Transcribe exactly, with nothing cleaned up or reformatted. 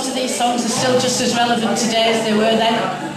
lot of these songs are still just as relevant today as they were then.